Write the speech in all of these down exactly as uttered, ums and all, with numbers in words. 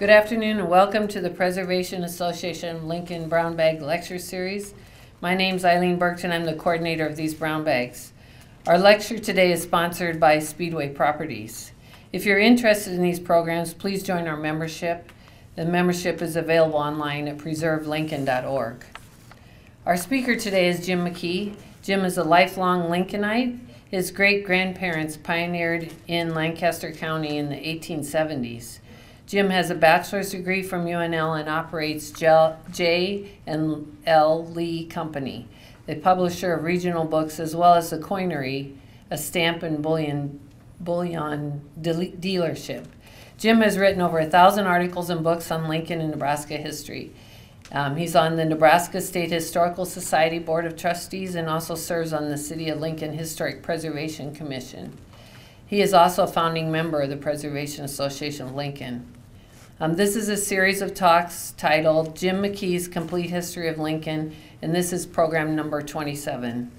Good afternoon and welcome to the Preservation Association of Lincoln Brown Bag Lecture Series. My name is Eileen Burkton. I'm the coordinator of these brown bags. Our lecture today is sponsored by Speedway Properties. If you're interested in these programs, please join our membership. The membership is available online at Preserve Lincoln dot org. Our speaker today is Jim McKee. Jim is a lifelong Lincolnite. His great-grandparents pioneered in Lancaster County in the eighteen seventies. Jim has a bachelor's degree from U N L and operates J and L Lee Company, the publisher of regional books, as well as The Coinery, a stamp and bullion, bullion de dealership. Jim has written over a thousand articles and books on Lincoln and Nebraska history. Um, he's on the Nebraska State Historical Society Board of Trustees and also serves on the City of Lincoln Historic Preservation Commission. He is also a founding member of the Preservation Association of Lincoln. Um, this is a series of talks titled Jim McKee's Complete History of Lincoln, and this is program number twenty-seven.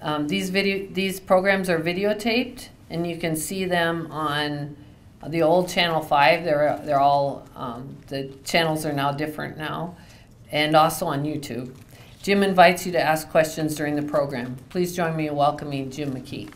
Um, these, video, these programs are videotaped, and you can see them on the old Channel five. They're, they're all, um, the channels are now different now, and also on YouTube. Jim invites you to ask questions during the program. Please join me in welcoming Jim McKee.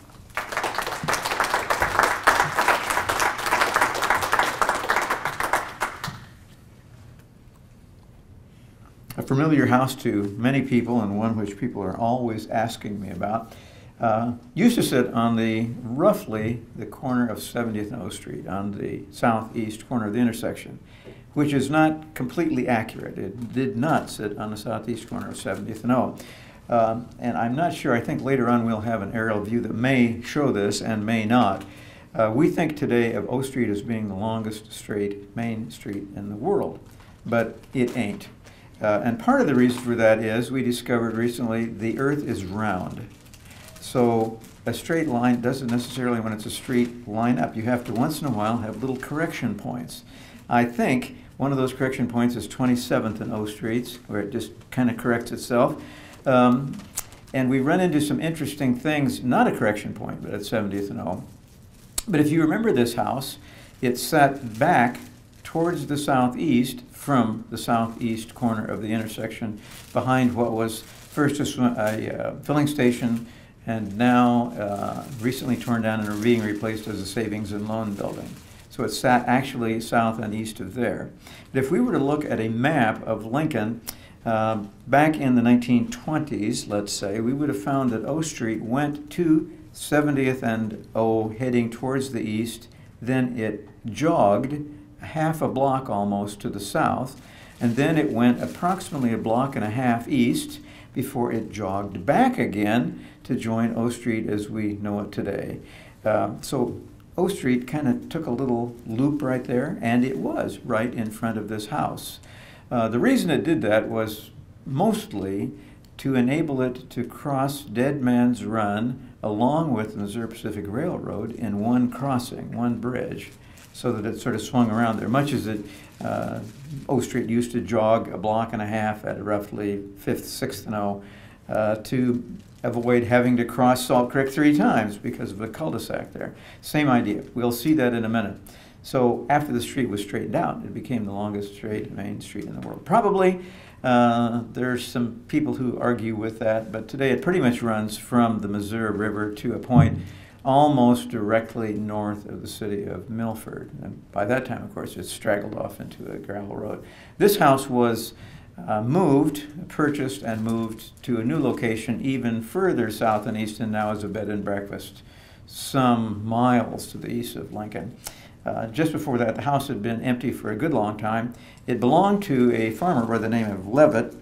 A familiar house to many people, and one which people are always asking me about, uh, used to sit on the, roughly, the corner of seventieth and O Street, on the southeast corner of the intersection, which is not completely accurate. It did not sit on the southeast corner of seventieth and O. Uh, and I'm not sure, I think later on we'll have an aerial view that may show this and may not. Uh, we think today of O Street as being the longest straight main street in the world, but it ain't. Uh, and part of the reason for that is we discovered recently the earth is round. So a straight line doesn't necessarily, when it's a street, line up. You have to once in a while have little correction points. I think one of those correction points is twenty-seventh and O Streets, where it just kind of corrects itself. Um, and we run into some interesting things, not a correction point, but at seventieth and O. But if you remember this house, it's set back towards the southeast from the southeast corner of the intersection, behind what was first a, a uh, filling station and now uh, recently torn down and being replaced as a savings and loan building. So it sat actually south and east of there. But if we were to look at a map of Lincoln uh, back in the nineteen twenties, let's say, we would have found that O Street went to seventieth and O heading towards the east, then it jogged half a block almost to the south, and then it went approximately a block and a half east before it jogged back again to join O Street as we know it today. Uh, so O Street kind of took a little loop right there, and it was right in front of this house. Uh, the reason it did that was mostly to enable it to cross Dead Man's Run along with the Missouri Pacific Railroad in one crossing, one bridge, so that it sort of swung around there, much as it, uh, O Street used to jog a block and a half at roughly fifth, sixth and O uh, to avoid having to cross Salt Creek three times because of the cul-de-sac there. Same idea. We'll see that in a minute. So after the street was straightened out, it became the longest straight main street in the world. Probably uh, there's some people who argue with that, but today it pretty much runs from the Missouri River to a point almost directly north of the city of Milford. And by that time, of course, it's straggled off into a gravel road. This house was uh, moved, purchased, and moved to a new location even further south and east, and now is a bed and breakfast some miles to the east of Lincoln. Uh, just before that, the house had been empty for a good long time. It belonged to a farmer by the name of Leavitt,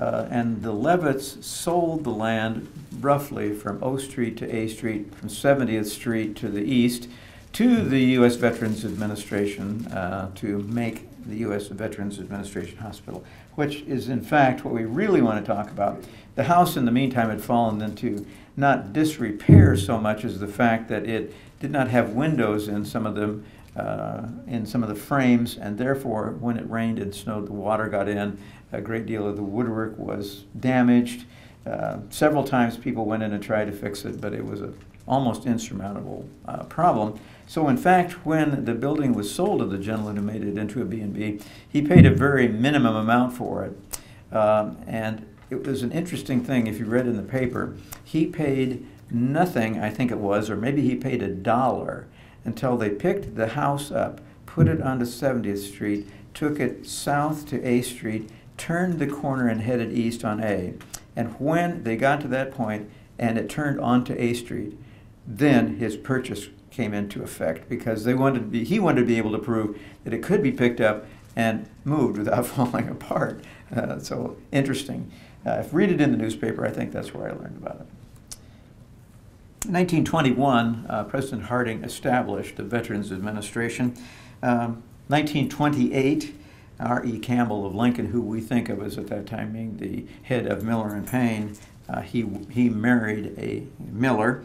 Uh, and the Leavitts sold the land roughly from O Street to A Street, from seventieth Street to the east, to the U S Veterans Administration uh, to make the U S Veterans Administration Hospital, which is in fact what we really want to talk about. The house in the meantime had fallen into not disrepair so much as the fact that it did not have windows in some of them, uh, in some of the frames, and therefore when it rained and snowed, the water got in. A great deal of the woodwork was damaged. Uh, several times people went in and tried to fix it, but it was a almost insurmountable uh, problem. So in fact, when the building was sold to the gentleman who made it into a B and B, he paid a very minimum amount for it. Um, and it was an interesting thing, if you read in the paper, he paid nothing, I think it was, or maybe he paid a dollar until they picked the house up, put it onto seventieth street, took it south to A street, turned the corner and headed east on A. And when they got to that point and it turned onto A street, then his purchase came into effect, because they wanted to be, he wanted to be able to prove that it could be picked up and moved without falling apart. Uh, so interesting. Uh, if read it in the newspaper, I think that's where I learned about it. In nineteen twenty-one, uh, President Harding established the Veterans Administration. Um, nineteen twenty-eight, R E Campbell of Lincoln, who we think of as at that time being the head of Miller and Payne, uh, he, he married a Miller.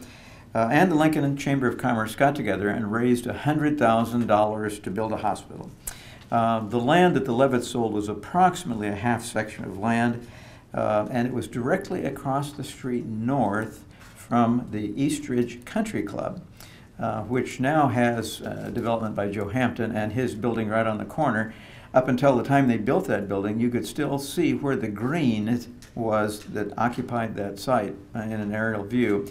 Uh, and the Lincoln Chamber of Commerce got together and raised one hundred thousand dollars to build a hospital. Uh, the land that the Levitts sold was approximately a half section of land, uh, and it was directly across the street north from the Eastridge Country Club, uh, which now has uh, development by Joe Hampton and his building right on the corner. Up until the time they built that building, you could still see where the green was that occupied that site uh, in an aerial view.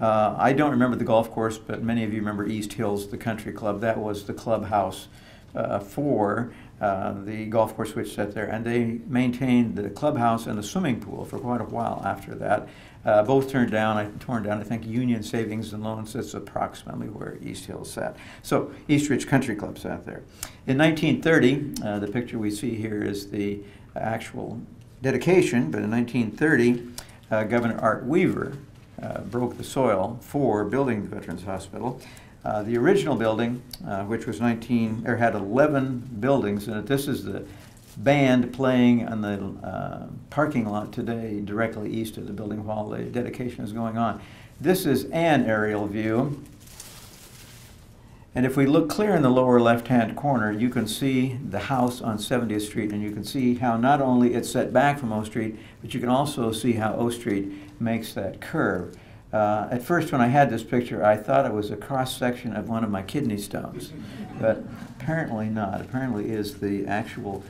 Uh, I don't remember the golf course, but many of you remember East Hills, the country club. That was the clubhouse uh, for uh, the golf course which sat there. And they maintained the clubhouse and the swimming pool for quite a while after that. Uh, both turned down, I, torn down, I think, Union Savings and Loans. That's approximately where East Hills sat. So Eastridge Country Club sat there. In nineteen thirty, uh, the picture we see here is the actual dedication, but in nineteen thirty, uh, Governor Art Weaver Uh, broke the soil for building the Veterans Hospital. Uh, the original building, uh, which was nineteen, or had eleven buildings, and this is the band playing on the uh, parking lot today, directly east of the building while the dedication is going on. This is an aerial view, and if we look clear in the lower left-hand corner, you can see the house on seventieth street, and you can see how not only it's set back from O Street, but you can also see how O Street makes that curve. Uh, at first when I had this picture, I thought it was a cross-section of one of my kidney stones, but apparently not. Apparently is the actual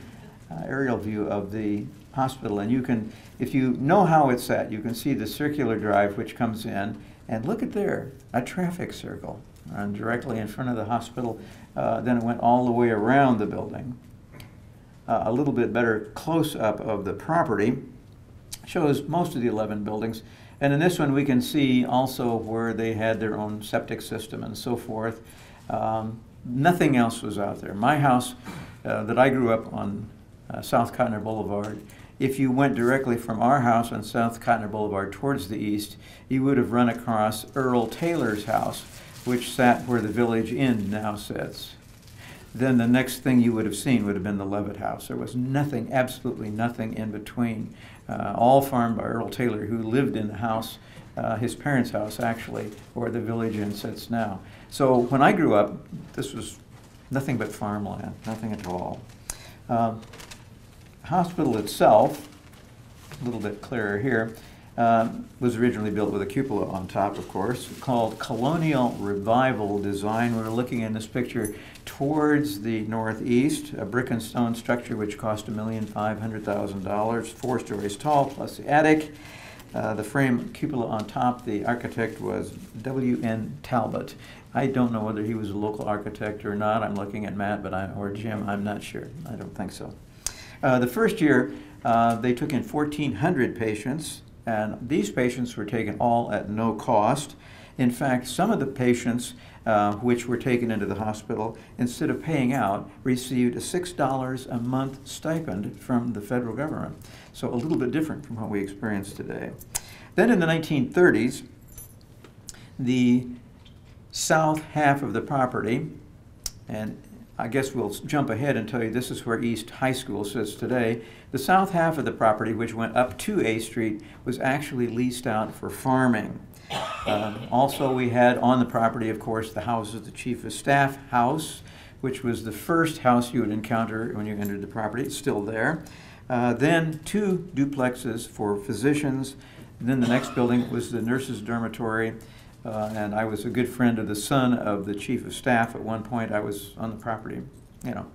uh, aerial view of the hospital. And you can, if you know how it's set, you can see the circular drive which comes in, and look at there, a traffic circle uh, directly in front of the hospital. Uh, then it went all the way around the building. Uh, a little bit better close-up of the property shows most of the eleven buildings. And in this one, we can see also where they had their own septic system and so forth. Um, nothing else was out there. My house uh, that I grew up on uh, South Cotner Boulevard, if you went directly from our house on South Cotner Boulevard towards the east, you would have run across Earl Taylor's house, which sat where the Village Inn now sits. Then the next thing you would have seen would have been the Levitt house. There was nothing, absolutely nothing in between. Uh, all farmed by Earl Taylor, who lived in the house, uh, his parents' house actually, or the Village Inn sits now. So when I grew up, this was nothing but farmland, nothing at all. Uh, hospital itself, a little bit clearer here, uh, was originally built with a cupola on top, of course, called Colonial Revival Design. We're looking in this picture towards the northeast, a brick and stone structure which cost one million five hundred thousand dollars, four stories tall plus the attic. Uh, the frame cupola on top, the architect was W N Talbot. I don't know whether he was a local architect or not. I'm looking at Matt but I, or Jim, I'm not sure. I don't think so. Uh, the first year, uh, they took in fourteen hundred patients, and these patients were taken all at no cost. In fact, some of the patients Uh, which were taken into the hospital, instead of paying out, received a six dollars a month stipend from the federal government. So a little bit different from what we experience today. Then in the nineteen thirties, the south half of the property, and I guess we'll jump ahead and tell you this is where East High School sits today. The south half of the property, which went up to A Street, was actually leased out for farming. Uh, also, we had on the property, of course, the house of the Chief of Staff house, which was the first house you would encounter when you entered the property. It's still there. Uh, then two duplexes for physicians. Then the next building was the nurses' dormitory. Uh, and I was a good friend of the son of the chief of staff. At one point, I was on the property, you know,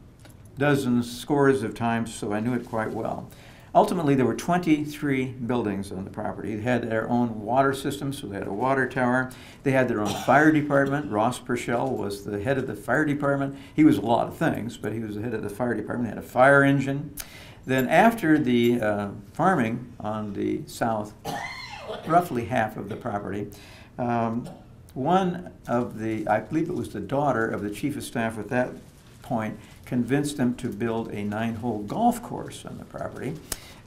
dozens, scores of times, so I knew it quite well. Ultimately, there were twenty-three buildings on the property. They had their own water system, so they had a water tower. They had their own fire department. Ross Purcell was the head of the fire department. He was a lot of things, but he was the head of the fire department. They had a fire engine. Then after the uh, farming on the south, roughly half of the property, um, one of the, I believe it was the daughter of the chief of staff at that point, convinced them to build a nine-hole golf course on the property.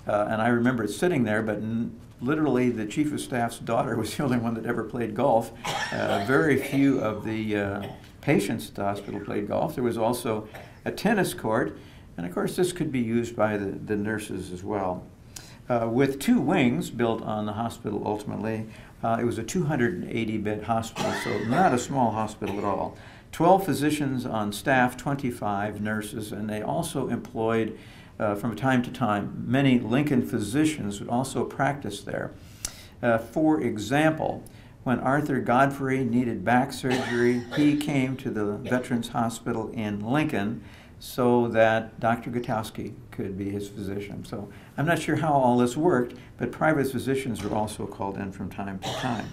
Uh, and I remember it sitting there, but n literally the chief of staff's daughter was the only one that ever played golf. Uh, very few of the uh, patients at the hospital played golf. There was also a tennis court. And of course, this could be used by the, the nurses as well. Uh, with two wings built on the hospital ultimately, uh, it was a two hundred eighty bed hospital, so not a small hospital at all. twelve physicians on staff, twenty-five nurses, and they also employed, uh, from time to time, many Lincoln physicians who also practiced there. Uh, for example, when Arthur Godfrey needed back surgery, he came to the Veterans Hospital in Lincoln so that Doctor Gutowski could be his physician. So I'm not sure how all this worked, but private physicians were also called in from time to time.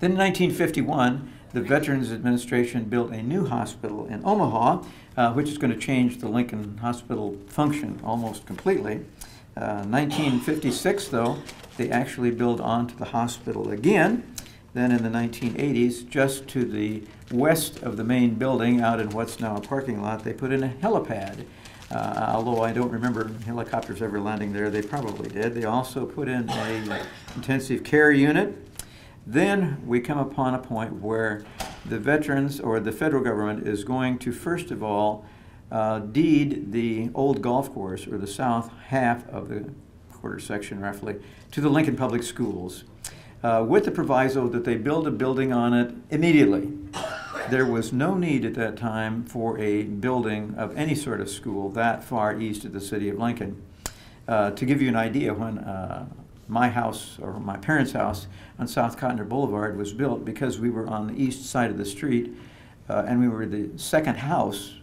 Then in nineteen fifty-one, the Veterans Administration built a new hospital in Omaha, uh, which is going to change the Lincoln Hospital function almost completely. Uh, nineteen fifty-six, though, they actually built onto the hospital again. Then in the nineteen eighties, just to the west of the main building, out in what's now a parking lot, they put in a helipad. Uh, although I don't remember helicopters ever landing there, they probably did. They also put in an intensive care unit. Then we come upon a point where the veterans or the federal government is going to, first of all, uh, deed the old golf course, or the south half of the quarter section roughly, to the Lincoln Public Schools. Uh, with the proviso that they build a building on it immediately. There was no need at that time for a building of any sort of school that far east of the city of Lincoln. Uh, to give you an idea, when uh, my house, or my parents' house on South Cotner Boulevard was built, because we were on the east side of the street, uh, and we were the second house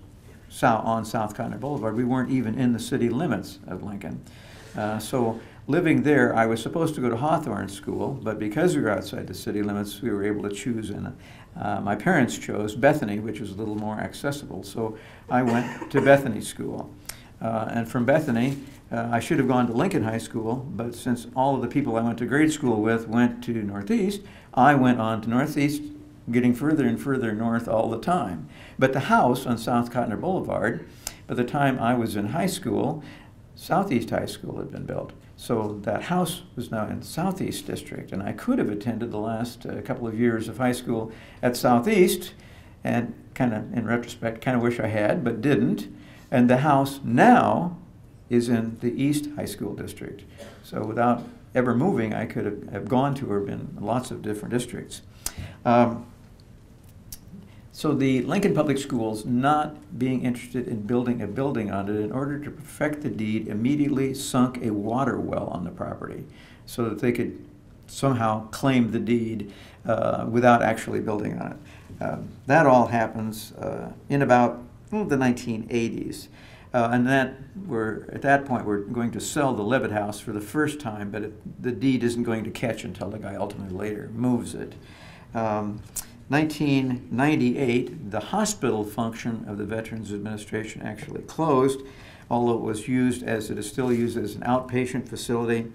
south on South Cotner Boulevard, we weren't even in the city limits of Lincoln. Uh, so. Living there, I was supposed to go to Hawthorne School, but because we were outside the city limits, we were able to choose, and uh, my parents chose Bethany, which was a little more accessible, so I went to Bethany School. Uh, and from Bethany, uh, I should have gone to Lincoln High School, but since all of the people I went to grade school with went to Northeast, I went on to Northeast, getting further and further north all the time. But the house on South Cotner Boulevard, by the time I was in high school, Southeast High School had been built. So that house was now in Southeast District, and I could have attended the last uh, couple of years of high school at Southeast, and kind of, in retrospect, kind of wish I had, but didn't. And the house now is in the East High School District. So without ever moving, I could have, have gone to or been in lots of different districts. Um, So the Lincoln Public Schools, not being interested in building a building on it, in order to perfect the deed, immediately sunk a water well on the property so that they could somehow claim the deed uh, without actually building on it. Uh, that all happens uh, in about well, the nineteen eighties. Uh, and that we're, at that point, we're going to sell the Leavitt House for the first time, but it, the deed isn't going to catch until the guy ultimately later moves it. Um, nineteen ninety-eight, the hospital function of the Veterans Administration actually closed, although it was used as, it is still used as an outpatient facility,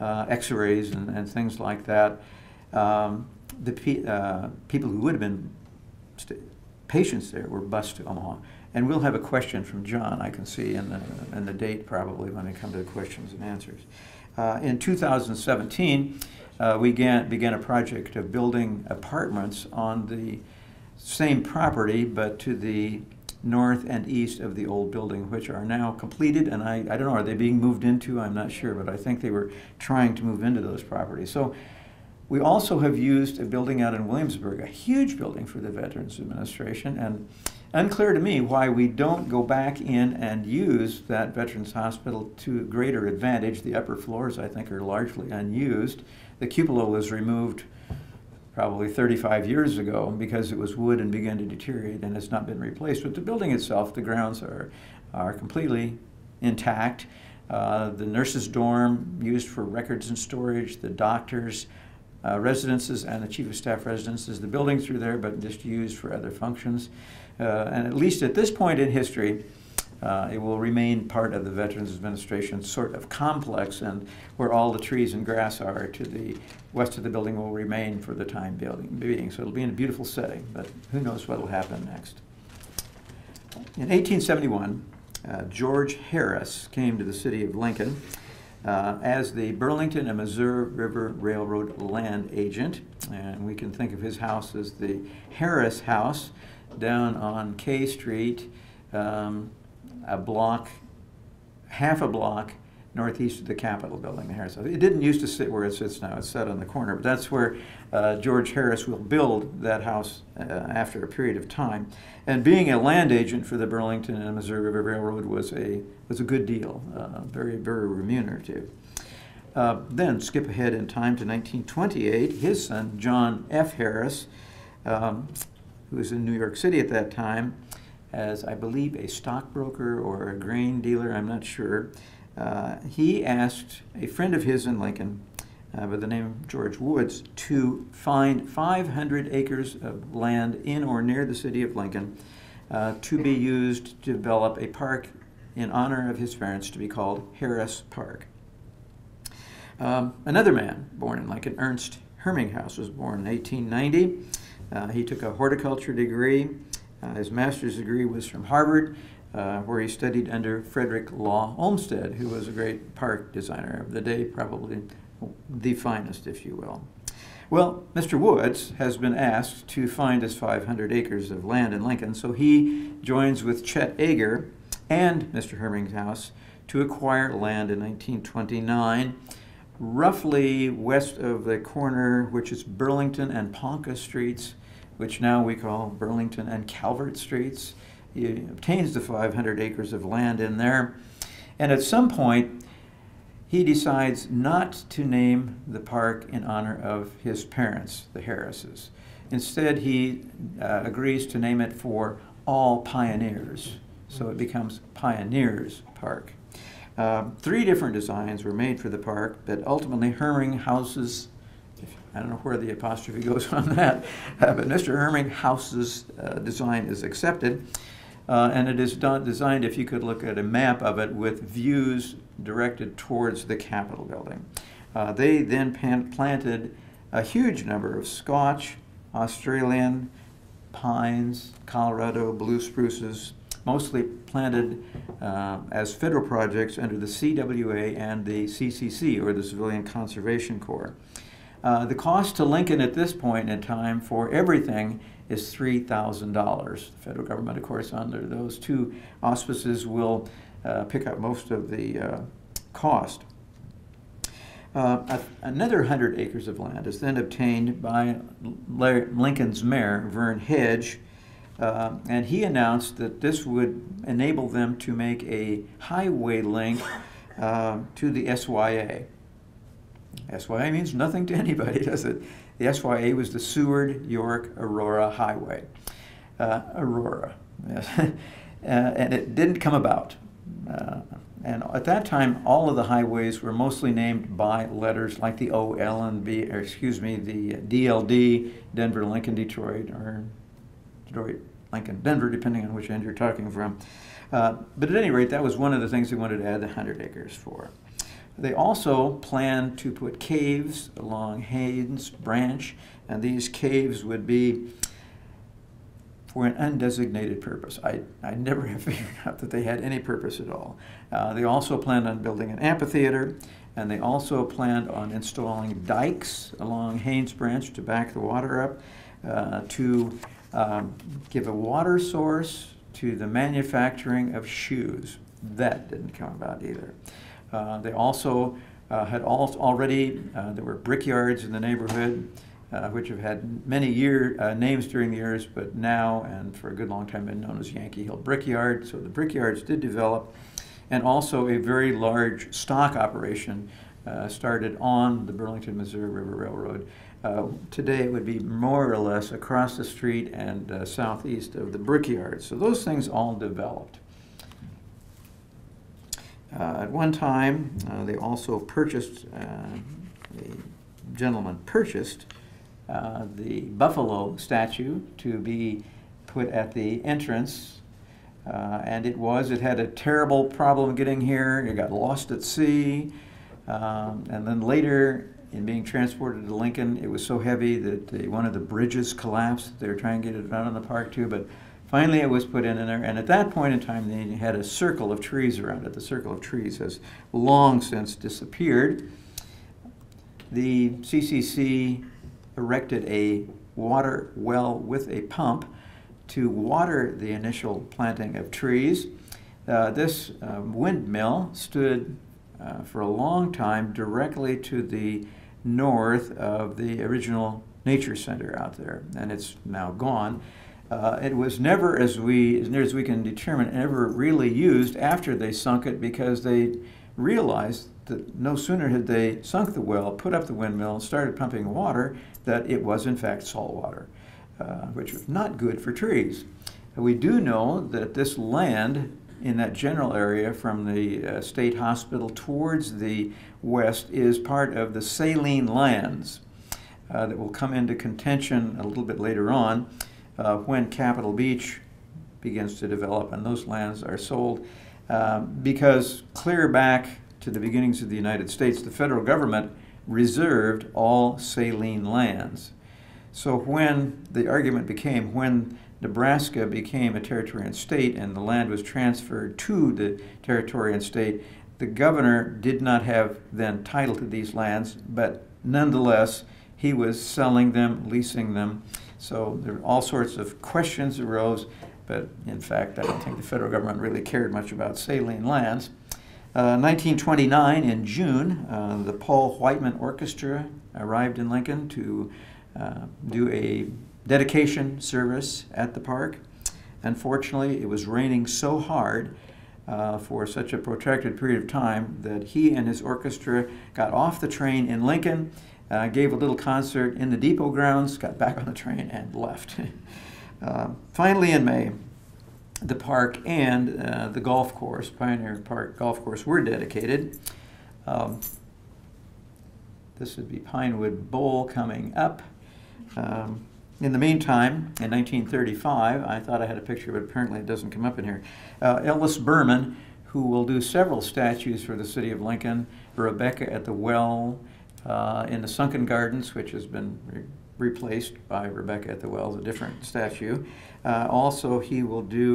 uh, x-rays and, and things like that. Um, the pe uh, people who would have been patients there were bused to Omaha. And we'll have a question from John, I can see, in the, in the date probably when we come to the questions and answers. Uh, in two thousand seventeen, Uh, we began, began a project of building apartments on the same property, but to the north and east of the old building, which are now completed. And I, I don't know, are they being moved into? I'm not sure, but I think they were trying to move into those properties. So we also have used a building out in Williamsburg, a huge building for the Veterans Administration. And unclear to me why we don't go back in and use that Veterans Hospital to greater advantage. The upper floors, I think, are largely unused. The cupola was removed probably thirty-five years ago because it was wood and began to deteriorate and it's not been replaced. But the building itself, the grounds are, are completely intact. Uh, the nurses' dorm used for records and storage, the doctors' uh, residences and the chief of staff residences, the buildings through there but just used for other functions. Uh, and at least at this point in history, Uh, it will remain part of the Veterans Administration sort of complex, and where all the trees and grass are to the west of the building will remain for the time being. So it'll be in a beautiful setting, but who knows what will happen next. In eighteen seventy-one, uh, George Harris came to the city of Lincoln uh, as the Burlington and Missouri River Railroad land agent, and we can think of his house as the Harris House down on K Street, um, a block, half a block northeast of the Capitol building, the Harris House. It didn't used to sit where it sits now. It's set on the corner, but that's where uh, George Harris will build that house uh, after a period of time. And being a land agent for the Burlington and Missouri River Railroad was a, was a good deal, uh, very, very remunerative. Uh, then skip ahead in time to nineteen twenty-eight, his son, John F. Harris, um, who was in New York City at that time, as I believe a stockbroker or a grain dealer, I'm not sure, uh, he asked a friend of his in Lincoln uh, by the name of George Woods to find five hundred acres of land in or near the city of Lincoln uh, to be used to develop a park in honor of his parents to be called Harris Park. Um, another man born in Lincoln, Ernst Herminghaus, was born in eighteen ninety. Uh, he took a horticulture degree. Uh, his master's degree was from Harvard, uh, where he studied under Frederick Law Olmsted, who was a great park designer of the day, probably the finest, if you will. Well, Mister Woods has been asked to find his five hundred acres of land in Lincoln, so he joins with Chet Ager and Mister Herminghaus to acquire land in nineteen twenty-nine, roughly west of the corner, which is Burlington and Ponca Streets, which now we call Burlington and Calvert Streets. He obtains the five hundred acres of land in there. And at some point, he decides not to name the park in honor of his parents, the Harrises. Instead, he uh, agrees to name it for all pioneers. So it becomes Pioneers Park. Uh, three different designs were made for the park, but ultimately Herminghaus's, I don't know where the apostrophe goes on that, uh, but Mister Herminghaus's uh, design is accepted. Uh, and it is done, designed, if you could look at a map of it, with views directed towards the Capitol building. Uh, they then pan planted a huge number of Scotch, Australian, pines, Colorado, blue spruces, mostly planted uh, as federal projects under the C W A and the C C C, or the Civilian Conservation Corps. Uh, the cost to Lincoln at this point in time for everything is three thousand dollars. The federal government, of course, under those two auspices will uh, pick up most of the uh, cost. Uh, another one hundred acres of land is then obtained by Lincoln's mayor, Vern Hedge, uh, and he announced that this would enable them to make a highway link uh, to the S Y A. S Y A means nothing to anybody, does it? The S Y A was the Seward, York, Aurora Highway. Uh, Aurora, yes. uh, and it didn't come about. Uh, and at that time, all of the highways were mostly named by letters like the O, L, and B, or excuse me, the D L D, Denver, Lincoln, Detroit, or Detroit, Lincoln, Denver, depending on which end you're talking from. Uh, but at any rate, that was one of the things they wanted to add the one hundred acres for. They also planned to put caves along Haynes Branch, and these caves would be for an undesignated purpose. I, I never have figured out that they had any purpose at all. Uh, they also planned on building an amphitheater, and they also planned on installing dikes along Haynes Branch to back the water up, uh, to um, give a water source to the manufacturing of shoes. That didn't come about either. Uh, they also uh, had al already, uh, there were brickyards in the neighborhood, uh, which have had many year, uh, names during the years, but now and for a good long time been known as Yankee Hill Brickyard. So the brickyards did develop, and also a very large stock operation uh, started on the Burlington, Missouri River Railroad. Uh, today it would be more or less across the street and uh, southeast of the brickyard. So those things all developed. Uh, at one time, uh, they also purchased, uh, the gentleman purchased uh, the buffalo statue to be put at the entrance, uh, and it was, it had a terrible problem getting here, it got lost at sea, um, and then later in being transported to Lincoln, it was so heavy that the, one of the bridges collapsed. They were trying to get it out of the park too, but finally it was put in there, and at that point in time they had a circle of trees around it. The circle of trees has long since disappeared. The C C C erected a water well with a pump to water the initial planting of trees. Uh, this um, windmill stood uh, for a long time directly to the north of the original nature center out there, and it's now gone. Uh, it was never, as we, as near as we can determine, ever really used after they sunk it, because they realized that no sooner had they sunk the well, put up the windmill, started pumping water, that it was in fact salt water, uh, which was not good for trees. We do know that this land in that general area from the uh, state hospital towards the west is part of the saline lands uh, that will come into contention a little bit later on. Uh, when Capitol Beach begins to develop, and those lands are sold, uh, because clear back to the beginnings of the United States, the federal government reserved all saline lands. So when the argument became, when Nebraska became a territory and state and the land was transferred to the territory and state, the governor did not have then title to these lands, but nonetheless he was selling them, leasing them. So there were all sorts of questions arose, but in fact, I don't think the federal government really cared much about saline lands. Uh, nineteen twenty-nine, in June, uh, the Paul Whiteman Orchestra arrived in Lincoln to uh, do a dedication service at the park. Unfortunately, it was raining so hard uh, for such a protracted period of time that he and his orchestra got off the train in Lincoln, Uh, gave a little concert in the depot grounds, got back on the train, and left. uh, finally, in May, the park and uh, the golf course, Pioneer Park Golf Course, were dedicated. Um, this would be Pinewood Bowl coming up. Um, in the meantime, in nineteen thirty-five, I thought I had a picture, but apparently it doesn't come up in here, uh, Ellis Burman, who will do several statues for the city of Lincoln, Rebecca at the Well, Uh, in the Sunken Gardens, which has been re replaced by Rebecca at the Wells, a different statue. Uh, also, he will do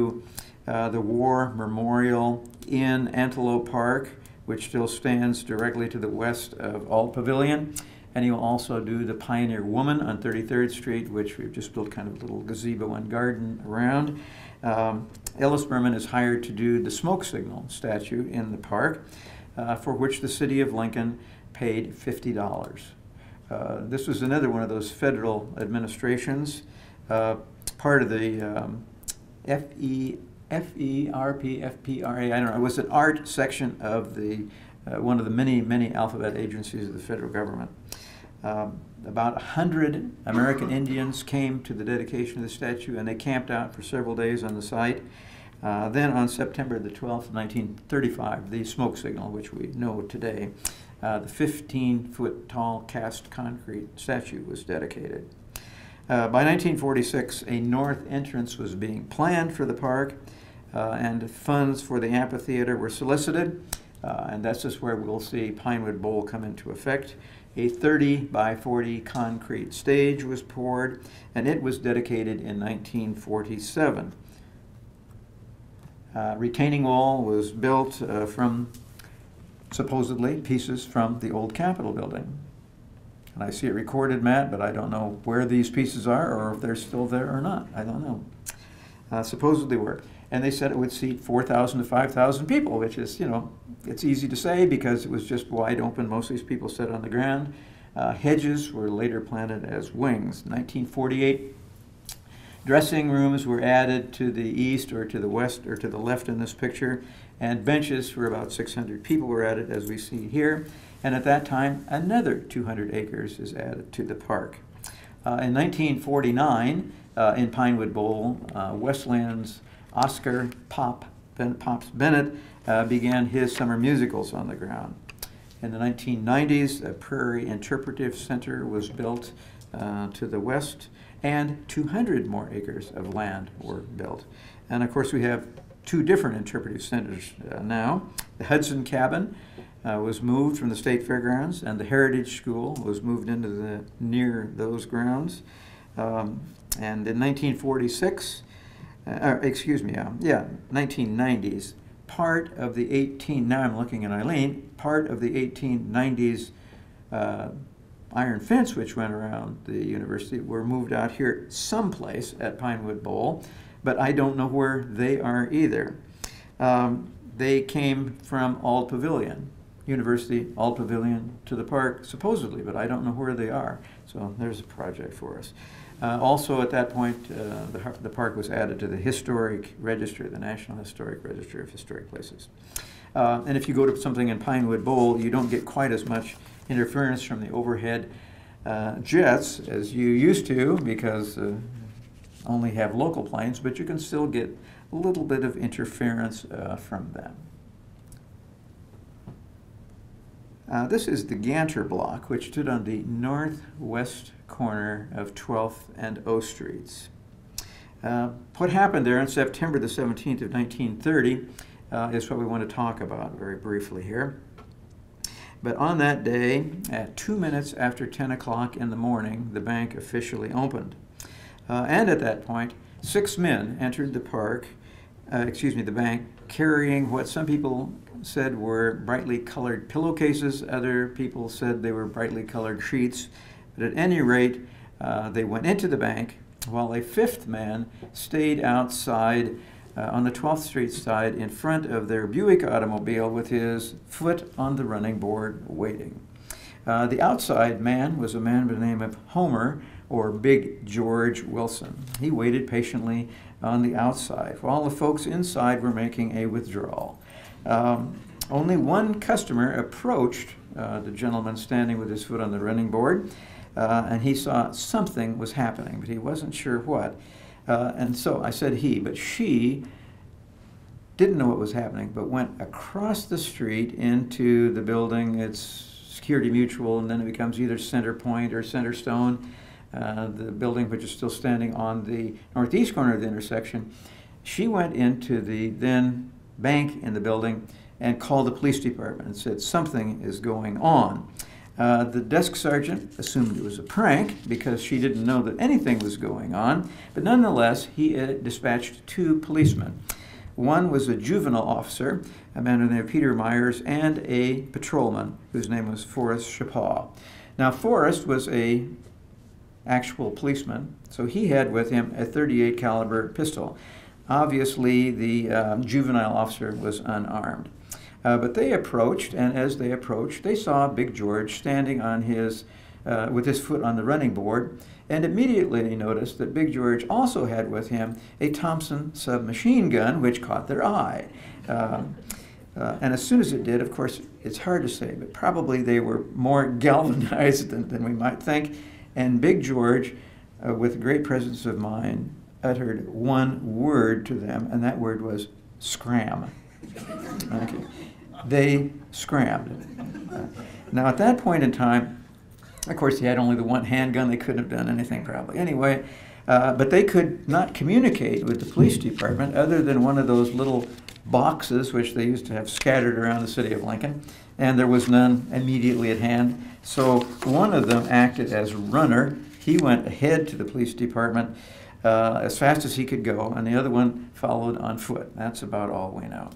uh, the War Memorial in Antelope Park, which still stands directly to the west of Alt Pavilion. And he will also do the Pioneer Woman on thirty-third street, which we've just built kind of a little gazebo and garden around. Um, Ellis Burman is hired to do the Smoke Signal statue in the park, uh, for which the city of Lincoln paid fifty dollars. Uh, this was another one of those federal administrations, uh, part of the um, F E R P, F P R A, I don't know, it was an art section of the, uh, one of the many, many alphabet agencies of the federal government. Um, about one hundred American Indians came to the dedication of the statue, and they camped out for several days on the site. Uh, then on September the twelfth, nineteen thirty-five, the smoke signal, which we know today, Uh, the fifteen-foot-tall cast concrete statue was dedicated. Uh, by nineteen forty-six, a north entrance was being planned for the park, uh, and funds for the amphitheater were solicited, uh, and that's just where we'll see Pinewood Bowl come into effect. A thirty by forty concrete stage was poured, and it was dedicated in nineteen forty-seven. Uh, retaining wall was built uh, from supposedly pieces from the old Capitol building. And I see it recorded, Matt, but I don't know where these pieces are or if they're still there or not. I don't know. Uh, supposedly were. And they said it would seat four thousand to five thousand people, which is, you know, it's easy to say because it was just wide open. Most of these people sat on the ground. Uh, hedges were later planted as wings. nineteen forty-eight, dressing rooms were added to the east or to the west or to the left in this picture, and benches for about six hundred people were added, as we see here. and at that time another two hundred acres is added to the park. Uh, in nineteen forty-nine, uh, in Pinewood Bowl, uh, Westland's Oscar Pop, ben, Pops Bennett uh, began his summer musicals on the ground. In the nineteen nineties, a Prairie Interpretive Center was built uh, to the west, and two hundred more acres of land were built. And of course we have two different interpretive centers uh, now. The Hudson Cabin uh, was moved from the State Fairgrounds, and the Heritage School was moved into the near those grounds. Um, and in nineteen forty-six, uh, excuse me, uh, yeah, nineteen nineties, part of the eighteen, now I'm looking at Eileen, part of the eighteen nineties uh, iron fence which went around the university were moved out here someplace at Pinewood Bowl, but I don't know where they are either. Um, they came from Old Pavilion, University, Old Pavilion to the park, supposedly, but I don't know where they are. So there's a project for us. Uh, also at that point, uh, the, the park was added to the historic register, the National Historic Register of Historic Places. Uh, and if you go to something in Pinewood Bowl, you don't get quite as much interference from the overhead uh, jets as you used to, because uh, only have local planes, but you can still get a little bit of interference uh, from them. Uh, this is the Ganter block, which stood on the northwest corner of twelfth and O Streets. Uh, what happened there on September the seventeenth of nineteen thirty uh, is what we want to talk about very briefly here. But on that day, at two minutes after ten o'clock in the morning, the bank officially opened. Uh, and at that point, six men entered the park, uh, excuse me, the bank, carrying what some people said were brightly colored pillowcases. Other people said they were brightly colored sheets. But at any rate, uh, they went into the bank, while a fifth man stayed outside uh, on the twelfth street side in front of their Buick automobile with his foot on the running board waiting. Uh, the outside man was a man by the name of Homer, or Big George Wilson. He waited patiently on the outside while the folks inside were making a withdrawal. Um, only one customer approached uh, the gentleman standing with his foot on the running board, uh, and he saw something was happening, but he wasn't sure what. Uh, and so I said he, but she didn't know what was happening, but went across the street into the building. It's Security Mutual, and then it becomes either Center Point or Center Stone. Uh, the building which is still standing on the northeast corner of the intersection, she went into the then bank in the building and called the police department and said something is going on. Uh, the desk sergeant assumed it was a prank because she didn't know that anything was going on, but nonetheless he uh, dispatched two policemen. One was a juvenile officer, a man named Peter Myers, and a patrolman whose name was Forrest Chapaw. Now Forrest was a actual policeman, so he had with him a thirty-eight caliber pistol. Obviously, the um, juvenile officer was unarmed. Uh, but they approached, and as they approached, they saw Big George standing on his, uh, with his foot on the running board, and immediately they noticed that Big George also had with him a Thompson submachine gun, which caught their eye. Uh, Uh, and as soon as it did, of course, it's hard to say, but probably they were more galvanized than, than we might think. And Big George, uh, with great presence of mind, uttered one word to them, and that word was scram. Okay. They scrammed. Uh, now, at that point in time, of course, they had only the one handgun. They couldn't have done anything, probably. Anyway, uh, but they could not communicate with the police department other than one of those little boxes which they used to have scattered around the city of Lincoln, and there was none immediately at hand. So one of them acted as runner. He went ahead to the police department uh, as fast as he could go, and the other one followed on foot. That's about all we know.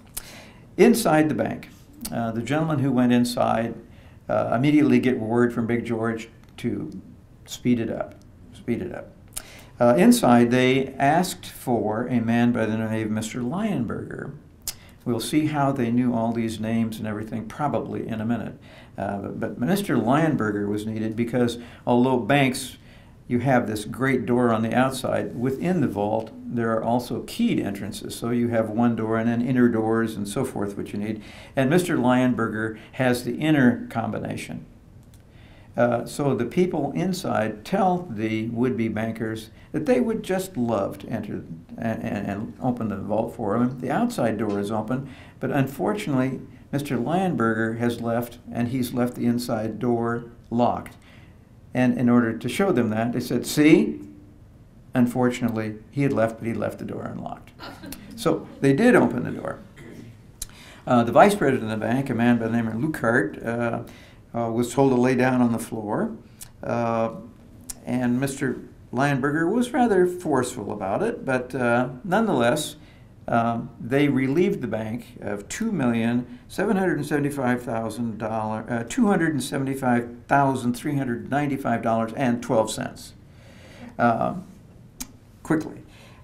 Inside the bank, uh, the gentleman who went inside uh, immediately get word from Big George to speed it up, speed it up. Uh, inside, they asked for a man by the name of Mister Lionberger. We'll see how they knew all these names and everything probably in a minute. Uh, but Mister Lionberger was needed because although banks you have this great door on the outside. Within the vault, there are also keyed entrances. So you have one door and then inner doors and so forth, which you need. And Mister Lionberger has the inner combination. Uh, so the people inside tell the would-be bankers that they would just love to enter and, and, and open the vault for them. The outside door is open, but unfortunately, Mister Lionberger has left, and he's left the inside door locked. And in order to show them that, they said, see, unfortunately, he had left, but he left the door unlocked. So they did open the door. Uh, the vice president of the bank, a man by the name of Lucart, uh, Uh, was told to lay down on the floor, uh, and Mister Lionberger was rather forceful about it, but uh, nonetheless, um, they relieved the bank of two million seven hundred seventy-five thousand dollars, uh, two hundred seventy-five thousand three hundred ninety-five dollars and twelve cents uh, quickly.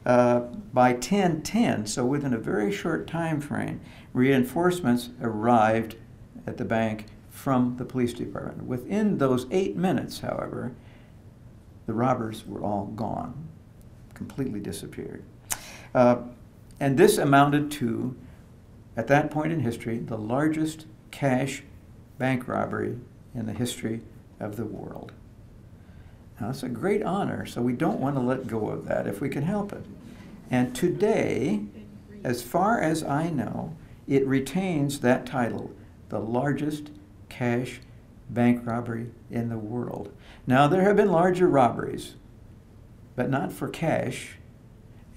Uh, by ten ten, so within a very short time frame, reinforcements arrived at the bank from the police department. Within those eight minutes, however, the robbers were all gone, completely disappeared. Uh, and this amounted to, at that point in history, the largest cash bank robbery in the history of the world. Now, it's a great honor, so we don't want to let go of that if we can help it. And today, as far as I know, it retains that title, the largest cash bank robbery in the world. Now, there have been larger robberies, but not for cash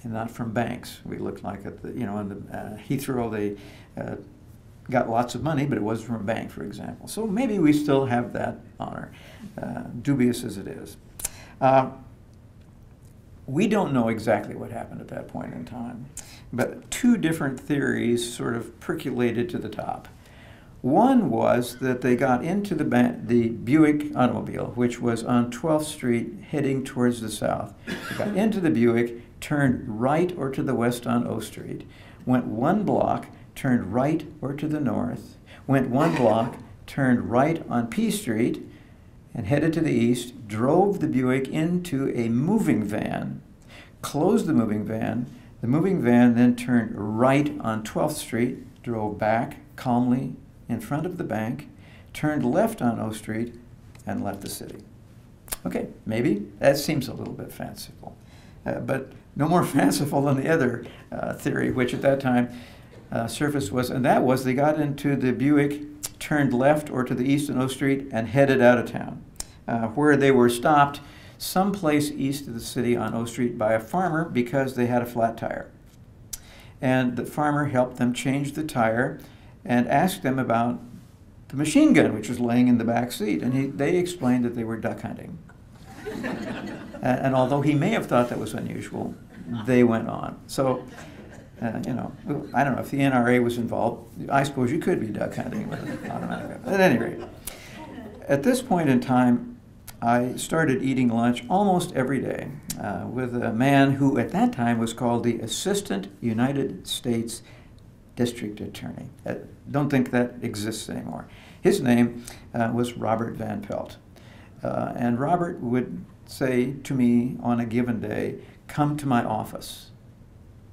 and not from banks. We looked like at the, you know, in the uh, Heathrow, they uh, got lots of money, but it wasn't from a bank, for example. So maybe we still have that honor, uh, dubious as it is. Uh, we don't know exactly what happened at that point in time, but two different theories sort of percolated to the top. One was that they got into the, the Buick automobile, which was on twelfth street heading towards the south. They got into the Buick, turned right or to the west on O street, went one block, turned right or to the north, went one block, turned right on P street, and headed to the east, drove the Buick into a moving van, closed the moving van. The moving van then turned right on twelfth street, drove back calmly in front of the bank, turned left on O street, and left the city. Okay, maybe that seems a little bit fanciful, uh, but no more fanciful than the other uh, theory, which at that time uh, surfaced was, and that was they got into the Buick, turned left or to the east on O street, and headed out of town, uh, where they were stopped someplace east of the city on O street by a farmer because they had a flat tire. And the farmer helped them change the tire and asked them about the machine gun, which was laying in the back seat. And he, they explained that they were duck hunting. and, and although he may have thought that was unusual, they went on. So, uh, you know, I don't know if the N R A was involved. I suppose you could be duck hunting with an automatic weapon. At any rate, at this point in time, I started eating lunch almost every day uh, with a man who at that time was called the Assistant United States District Attorney. I don't think that exists anymore. His name uh, was Robert Van Pelt. Uh, and Robert would say to me on a given day, come to my office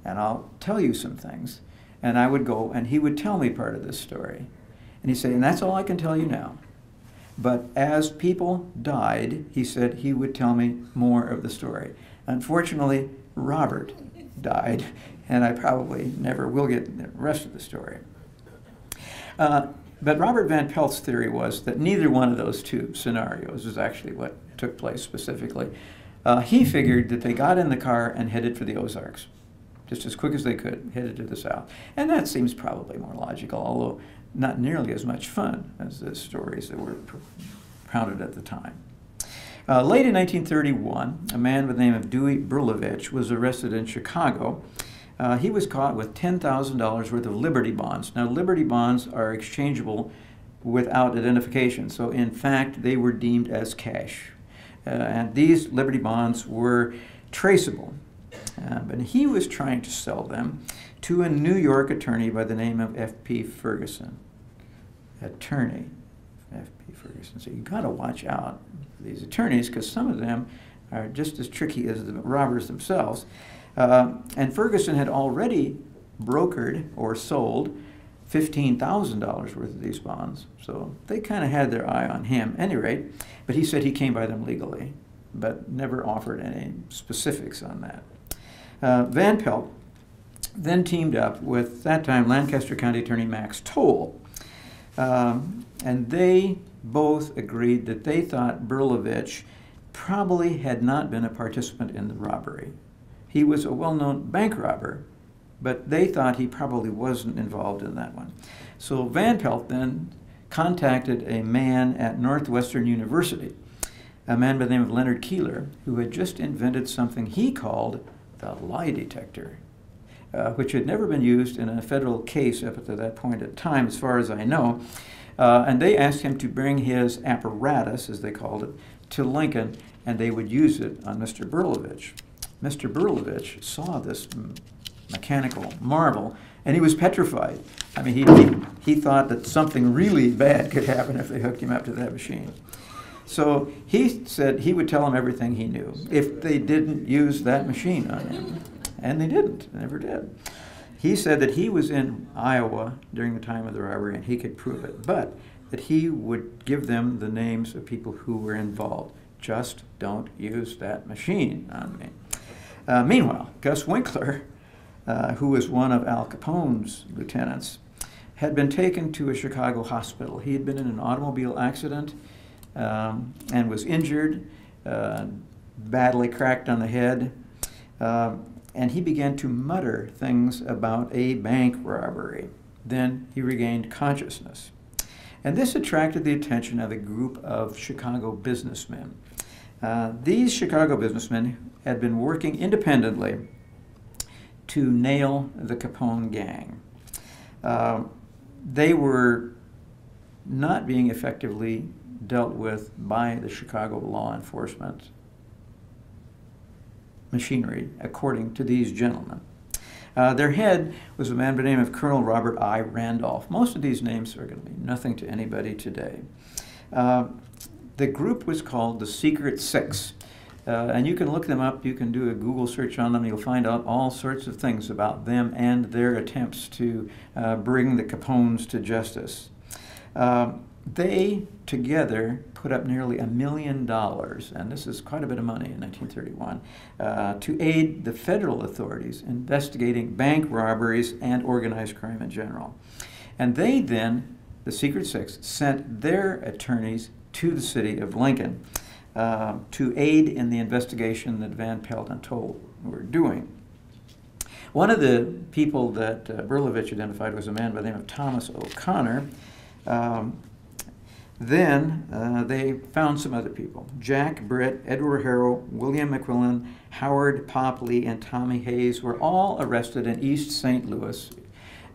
and I'll tell you some things. And I would go and he would tell me part of this story. And he'd say, and that's all I can tell you now. But as people died, he said he would tell me more of the story. Unfortunately, Robert died, and I probably never will get the rest of the story. Uh, but Robert Van Pelt's theory was that neither one of those two scenarios is actually what took place specifically. Uh, he figured that they got in the car and headed for the Ozarks, just as quick as they could, headed to the south. And that seems probably more logical, although not nearly as much fun as the stories that were propounded at the time. Uh, late in nineteen thirty-one, a man by the name of Dewey Brulovich was arrested in Chicago. Uh, he was caught with ten thousand dollars worth of Liberty Bonds. Now, Liberty Bonds are exchangeable without identification, so in fact, they were deemed as cash. Uh, and these Liberty Bonds were traceable. Uh, but he was trying to sell them to a New York attorney by the name of F P Ferguson. Attorney F P Ferguson. So you've got to watch out for these attorneys because some of them are just as tricky as the robbers themselves. Uh, and Ferguson had already brokered or sold fifteen thousand dollars worth of these bonds. So they kind of had their eye on him at any rate, but he said he came by them legally, but never offered any specifics on that. Uh, Van Pelt then teamed up with, that time, Lancaster County Attorney Max Toll, um, and they both agreed that they thought Brulovich probably had not been a participant in the robbery. He was a well-known bank robber, but they thought he probably wasn't involved in that one. So Van Pelt then contacted a man at Northwestern University, a man by the name of Leonard Keeler, who had just invented something he called the lie detector, uh, which had never been used in a federal case up to that point in time, as far as I know. Uh, and they asked him to bring his apparatus, as they called it, to Lincoln, and they would use it on Mister Brulovich. Mister Brulovich saw this mechanical marvel, and he was petrified. I mean, he, he thought that something really bad could happen if they hooked him up to that machine. So he said he would tell them everything he knew if they didn't use that machine on him. And they didn't, they never did. He said that he was in Iowa during the time of the robbery and he could prove it, but that he would give them the names of people who were involved. Just don't use that machine on me. Uh, meanwhile, Gus Winkler, uh, who was one of Al Capone's lieutenants, had been taken to a Chicago hospital. He had been in an automobile accident um, and was injured, uh, badly cracked on the head, uh, and he began to mutter things about a bank robbery. Then he regained consciousness. And this attracted the attention of a group of Chicago businessmen. Uh, these Chicago businessmen had been working independently to nail the Capone gang. Uh, they were not being effectively dealt with by the Chicago law enforcement machinery, according to these gentlemen. Uh, their head was a man by the name of Colonel Robert I. Randolph. Most of these names are going to mean nothing to anybody today. Uh, the group was called the Secret Six, uh, and you can look them up. You can do a Google search on them. You'll find out all sorts of things about them and their attempts to uh, bring the Capones to justice. Uh, they together put up nearly a million dollars, and this is quite a bit of money in nineteen thirty-one, uh, to aid the federal authorities investigating bank robberies and organized crime in general. And they then, the Secret Six, sent their attorneys to the city of Lincoln uh, to aid in the investigation that Van Pelt and Toll were doing. One of the people that uh, Brulovich identified was a man by the name of Thomas O'Connor. Um, Then uh, they found some other people, Jack Britt, Edward Harrow, William McQuillan, Howard Popley, and Tommy Hayes were all arrested in East Saint Louis.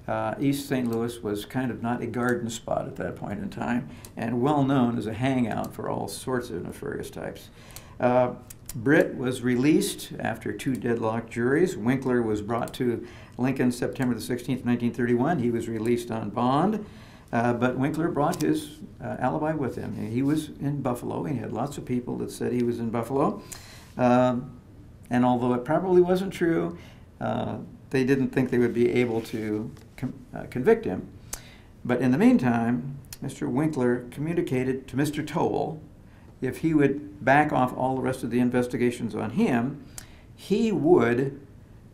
Uh, East Saint Louis was kind of not a garden spot at that point in time and well known as a hangout for all sorts of nefarious types. Uh, Britt was released after two deadlock juries. Winkler was brought to Lincoln September the sixteenth, nineteen thirty-one. He was released on bond. Uh, but Winkler brought his uh, alibi with him. He was in Buffalo. He had lots of people that said he was in Buffalo. Um, and although it probably wasn't true, uh, they didn't think they would be able to uh, convict him. But in the meantime, Mister Winkler communicated to Mister Toll if he would back off all the rest of the investigations on him, he would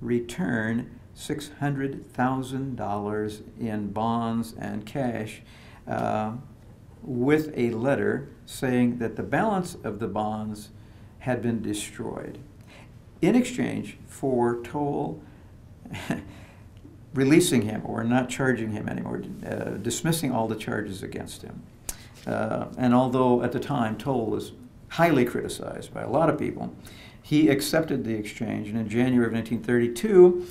return six hundred thousand dollars in bonds and cash uh, with a letter saying that the balance of the bonds had been destroyed in exchange for Toll releasing him or not charging him anymore, uh, dismissing all the charges against him. Uh, and although at the time Toll was highly criticized by a lot of people, he accepted the exchange, and in January of nineteen thirty-two,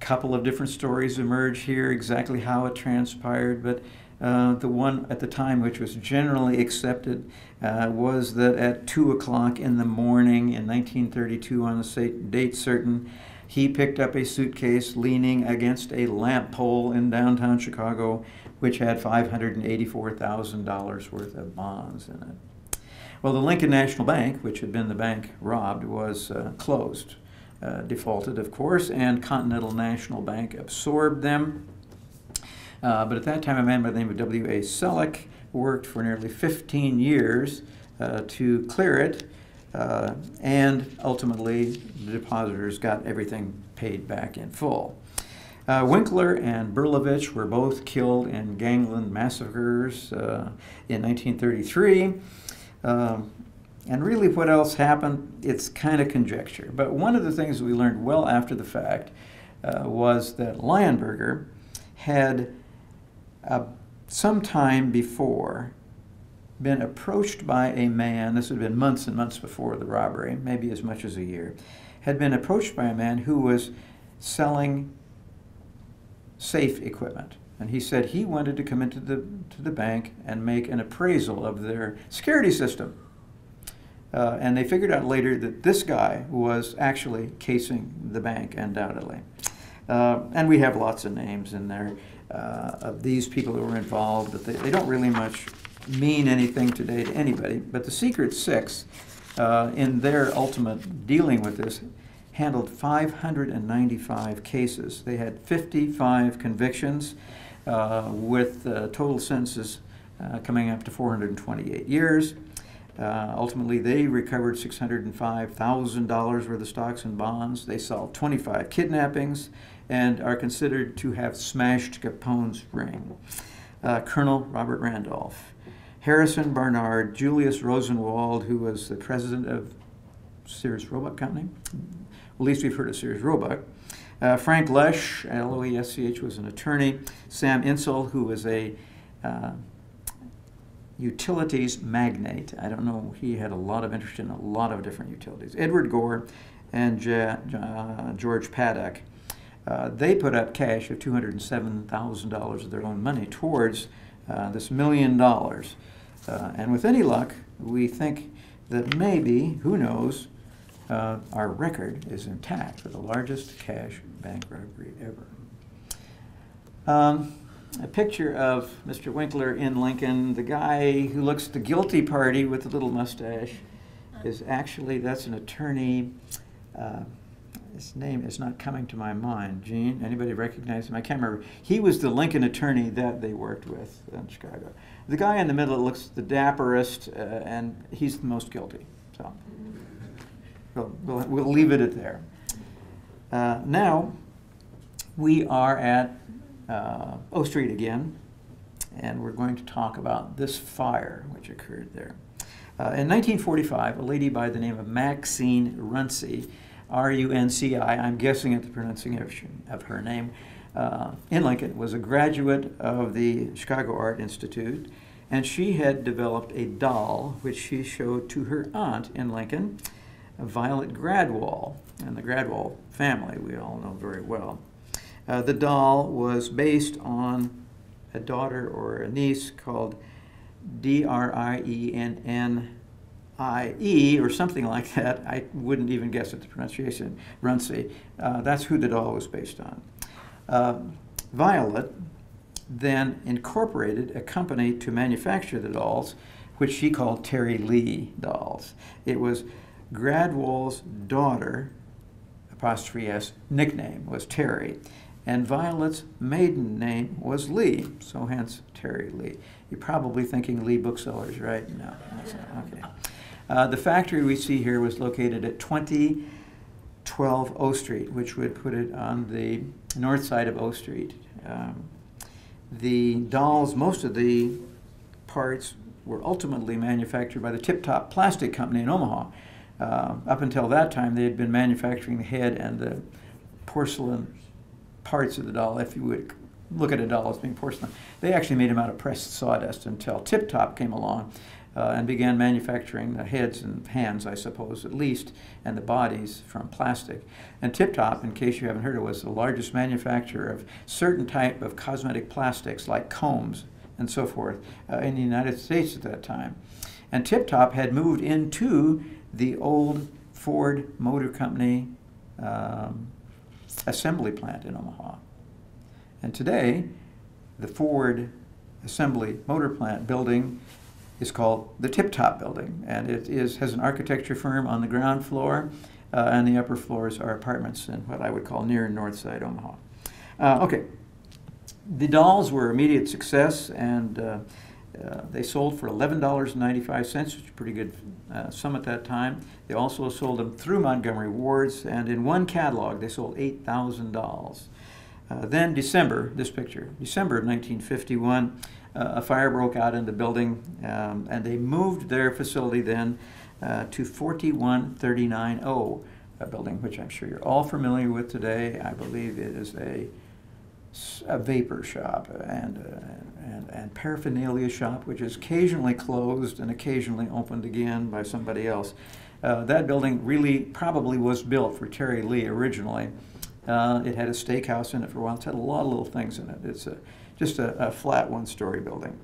couple of different stories emerge here, exactly how it transpired, but uh, the one at the time which was generally accepted uh, was that at two o'clock in the morning in nineteen thirty-two, on a date certain, he picked up a suitcase leaning against a lamp pole in downtown Chicago, which had five hundred eighty-four thousand dollars worth of bonds in it. Well, the Lincoln National Bank, which had been the bank robbed, was uh, closed, uh, defaulted, of course, and Continental National Bank absorbed them. Uh, but at that time, a man by the name of W A Selleck worked for nearly fifteen years uh, to clear it, uh, and ultimately the depositors got everything paid back in full. Uh, Winkler and Brulovich were both killed in gangland massacres uh, in nineteen thirty-three. Um, and really what else happened, it's kind of conjecture. But one of the things we learned well after the fact uh, was that Lionberger had uh, sometime before been approached by a man, this had been months and months before the robbery, maybe as much as a year, had been approached by a man who was selling safe equipment, and he said he wanted to come into the to the bank and make an appraisal of their security system. Uh, and they figured out later that this guy was actually casing the bank, undoubtedly. Uh, and we have lots of names in there uh, of these people who were involved, but they, they don't really much mean anything today to anybody. But the Secret Six, uh, in their ultimate dealing with this, handled five hundred ninety-five cases. They had fifty-five convictions uh, with uh, total sentences uh, coming up to four hundred twenty-eight years. Uh, ultimately, they recovered six hundred five thousand dollars worth of stocks and bonds. They solved twenty-five kidnappings and are considered to have smashed Capone's ring. Uh, Colonel Robert Randolph, Harrison Barnard, Julius Rosenwald, who was the president of Sears Roebuck Company, at least we've heard of Sears Roebuck. Uh, Frank Lesch, L O E S C H, was an attorney. Sam Insel, who was a uh, utilities magnate. I don't know, he had a lot of interest in a lot of different utilities. Edward Gore and J uh, George Paddock. Uh, they put up cash of two hundred seven thousand dollars of their own money towards uh, this million dollars. Uh, and with any luck, we think that maybe, who knows, Uh, our record is intact for the largest cash bank robbery ever. Um, a picture of Mister Winkler in Lincoln. The guy who looks the guilty party with the little mustache is actually, that's an attorney. Uh, his name is not coming to my mind. Gene, anybody recognize him? I can't remember. He was the Lincoln attorney that they worked with in Chicago. The guy in the middle looks the dapperest, uh, and he's the most guilty. So. We'll, we'll leave it at there. Uh, now, we are at uh, O Street again, and we're going to talk about this fire which occurred there. Uh, in nineteen forty-five, a lady by the name of Maxine Runcie, R U N C I, I'm guessing at the pronunciation of her name, uh, in Lincoln, was a graduate of the Chicago Art Institute, and she had developed a doll which she showed to her aunt in Lincoln, Violet Gradwall, and the Gradwall family we all know very well. Uh, the doll was based on a daughter or a niece called D R I E N N I E or something like that. I wouldn't even guess at the pronunciation, Runcie. Uh, that's who the doll was based on. Uh, Violet then incorporated a company to manufacture the dolls, which she called Terry Lee Dolls. It was Gradwall's daughter, apostrophe S, nickname was Terry, and Violet's maiden name was Lee, so hence Terry Lee. You're probably thinking Lee Booksellers, right? No, that's not, okay. Uh, the factory we see here was located at twenty twelve O Street, which would put it on the north side of O Street. Um, the dolls, most of the parts were ultimately manufactured by the Tip Top Plastic Company in Omaha. Uh, up until that time, they had been manufacturing the head and the porcelain parts of the doll. If you would look at a doll as being porcelain, they actually made them out of pressed sawdust until Tip Top came along uh, and began manufacturing the heads and hands, I suppose, at least, and the bodies from plastic. And Tip Top, in case you haven't heard it, was the largest manufacturer of certain type of cosmetic plastics like combs and so forth uh, in the United States at that time. And Tip Top had moved into the old Ford Motor Company um, assembly plant in Omaha. And today, the Ford assembly motor plant building is called the Tip Top Building, and it is has an architecture firm on the ground floor, uh, and the upper floors are apartments in what I would call near and north side Omaha. Uh, okay, the dolls were immediate success, and uh, uh, they sold for eleven dollars and ninety-five cents, which is a pretty good uh, sum at that time. They also sold them through Montgomery Ward's, and in one catalog they sold eight thousand dolls. Uh, then December, this picture, December of nineteen fifty-one, uh, a fire broke out in the building, um, and they moved their facility then uh, to forty-one thirty-nine O, a building which I'm sure you're all familiar with today. I believe it is a, a vapor shop and, uh, and, and paraphernalia shop, which is occasionally closed and occasionally opened again by somebody else. Uh, that building really probably was built for Terry Lee originally. Uh, it had a steakhouse in it for a while. It's had a lot of little things in it. It's a, just a, a flat one-story building.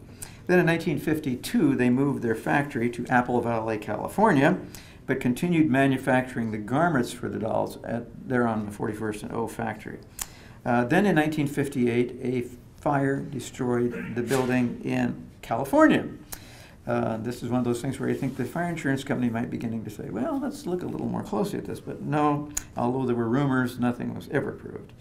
Then in nineteen fifty-two, they moved their factory to Apple Valley, California, but continued manufacturing the garments for the dolls at, there on the forty-first and O factory. Uh, then in nineteen fifty-eight, a fire destroyed the building in California. Uh, this is one of those things where you think the fire insurance company might be beginning to say, well, let's look a little more closely at this, but no, although there were rumors, nothing was ever proved.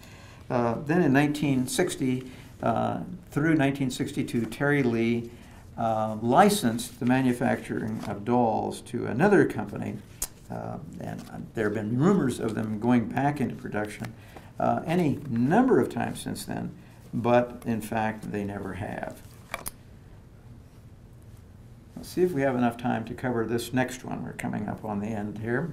Uh, then in nineteen sixty, uh, through nineteen sixty-two, Terry Lee uh, licensed the manufacturing of dolls to another company, uh, and there have been rumors of them going back into production uh, any number of times since then, but in fact, they never have. Let's see if we have enough time to cover this next one. We're coming up on the end here.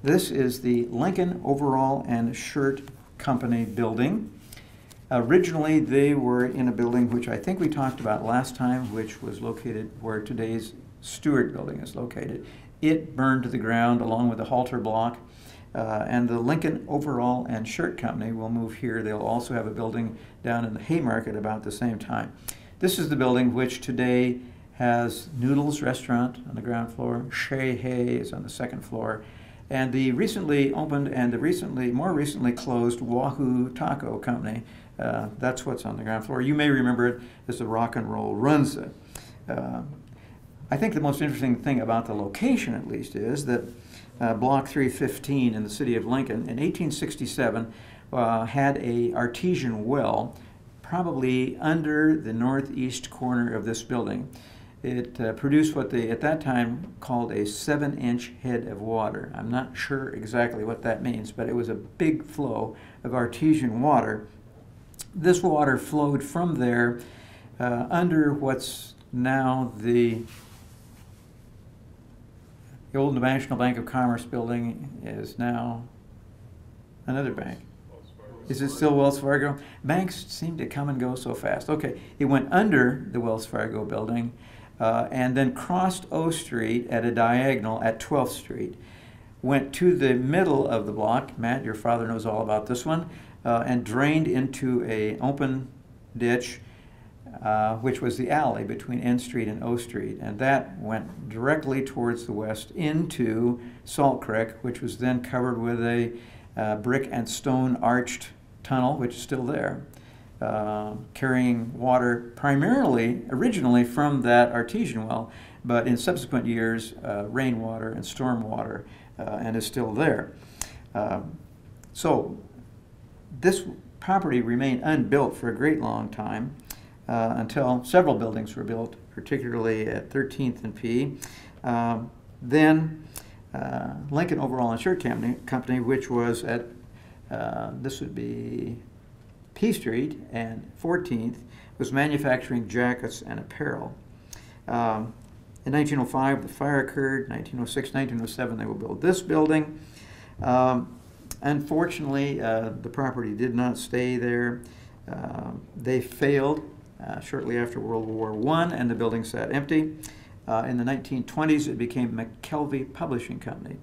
This is the Lincoln Overall and Shirt Company building. Originally, they were in a building which I think we talked about last time, which was located where today's Stewart building is located. It burned to the ground along with the halter block. Uh, and the Lincoln Overall and Shirt Company will move here. They'll also have a building down in the Haymarket about the same time. This is the building which today has Noodles Restaurant on the ground floor, Shea Hay is on the second floor, and the recently opened and the recently, more recently closed Wahoo Taco Company, uh, that's what's on the ground floor. You may remember it as the Rock and Roll Runza. Uh, I think the most interesting thing about the location, at least, is that uh, Block three fifteen in the city of Lincoln in eighteen sixty-seven uh, had a artesian well probably under the northeast corner of this building. It uh, produced what they, at that time, called a seven-inch head of water. I'm not sure exactly what that means, but it was a big flow of artesian water. This water flowed from there uh, under what's now the, the old National Bank of Commerce building is now another bank. Is it still Wells Fargo? Banks seem to come and go so fast. Okay, it went under the Wells Fargo building, Uh, and then crossed O Street at a diagonal at twelfth Street, went to the middle of the block, Matt, your father knows all about this one, uh, and drained into an open ditch, uh, which was the alley between N Street and O Street, and that went directly towards the west into Salt Creek, which was then covered with a uh, brick and stone arched tunnel, which is still there. Uh, carrying water primarily, originally from that artesian well, but in subsequent years, uh, rainwater and storm water, uh, and is still there. Uh, so this property remained unbuilt for a great long time uh, until several buildings were built, particularly at thirteenth and P. Uh, then uh, Lincoln Overall and Shirt Company, company, which was at, uh, this would be P Street and fourteenth, was manufacturing jackets and apparel. Um, in nineteen oh five, the fire occurred. nineteen oh six, nineteen oh seven, they will build this building. Um, unfortunately, uh, the property did not stay there. Uh, they failed uh, shortly after World War One, and the building sat empty. Uh, in the nineteen twenties, it became McKelvey Publishing Company,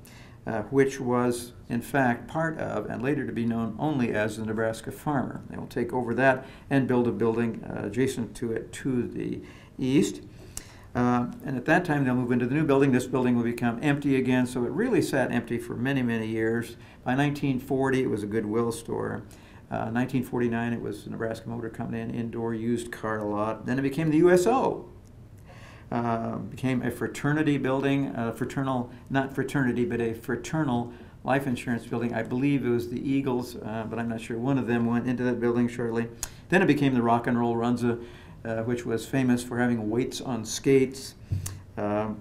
Uh, which was, in fact, part of, and later to be known only as, the Nebraska Farmer. They will take over that and build a building uh, adjacent to it to the east. Uh, and at that time, they'll move into the new building. This building will become empty again, so it really sat empty for many, many years. By nineteen forty, it was a Goodwill store. Uh, nineteen forty-nine, it was the Nebraska Motor Company, an indoor used car lot. Then it became the U S O. uh, became a fraternity building, a fraternal, not fraternity, but a fraternal life insurance building. I believe it was the Eagles, uh, but I'm not sure. One of them went into that building shortly. Then it became the Rock and Roll Runza, uh, which was famous for having weights on skates. Uh,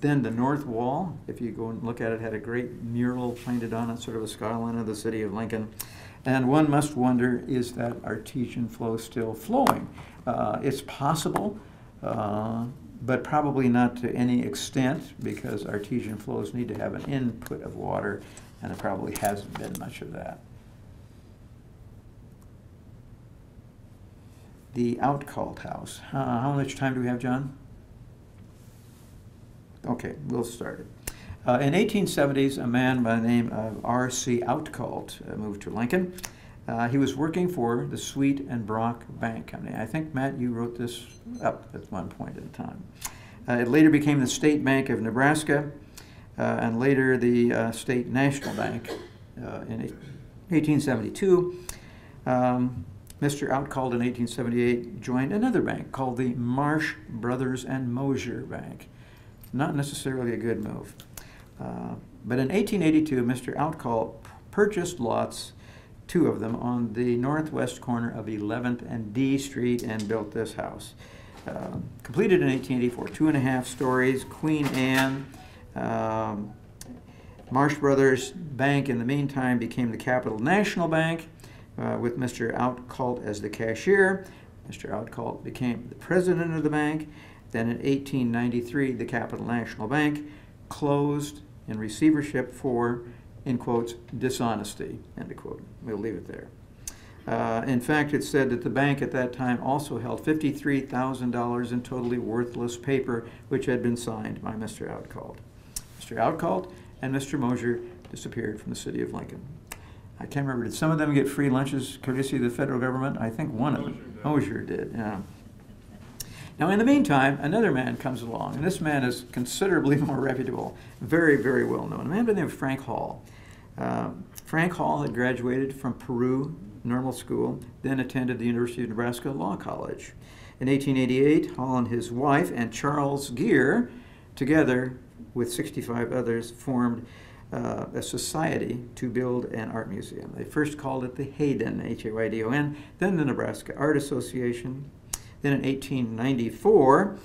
then the North Wall, if you go and look at it, had a great mural painted on it, sort of a skyline of the city of Lincoln. And one must wonder, is that artesian flow still flowing? Uh, it's possible, uh, but probably not to any extent, because artesian flows need to have an input of water, and it probably hasn't been much of that. The Outcalled House. Uh, how much time do we have, John? Okay, we'll start it. Uh, in eighteen seventies, a man by the name of R C Outcalt uh, moved to Lincoln. Uh, he was working for the Sweet and Brock Bank Company. I think, Matt, you wrote this up at one point in time. Uh, it later became the State Bank of Nebraska, uh, and later the uh, State National Bank uh, in eighteen seventy-two. Um, Mister Outcalt in eighteen seventy-eight joined another bank called the Marsh Brothers and Mosier Bank. Not necessarily a good move. Uh, but in eighteen eighty-two, Mister Outcall purchased lots, two of them, on the northwest corner of eleventh and D Street and built this house. Uh, completed in eighteen eighty-four, two and a half stories, Queen Anne. Um, Marsh Brothers Bank, in the meantime, became the Capital National Bank uh, with Mister Outcall as the cashier. Mister Outcall became the president of the bank. Then in eighteen ninety-three, the Capital National Bank closed in receivership for, in quotes, dishonesty, end of quote. We'll leave it there. Uh, in fact, it's said that the bank at that time also held fifty-three thousand dollars in totally worthless paper, which had been signed by Mister Outcalt. Mister Outcalt and Mister Mosier disappeared from the city of Lincoln. I can't remember, did some of them get free lunches courtesy of the federal government? I think one of them, Mosier did, yeah. Now, in the meantime, another man comes along, and this man is considerably more reputable, very, very well known. A man by the name of Frank Hall. Uh, Frank Hall had graduated from Peru Normal School, then attended the University of Nebraska Law College. In eighteen eighty-eight, Hall and his wife and Charles Gear, together with sixty-five others, formed uh, a society to build an art museum. They first called it the Haydon, H A Y D O N, then the Nebraska Art Association. Then in eighteen ninety-four,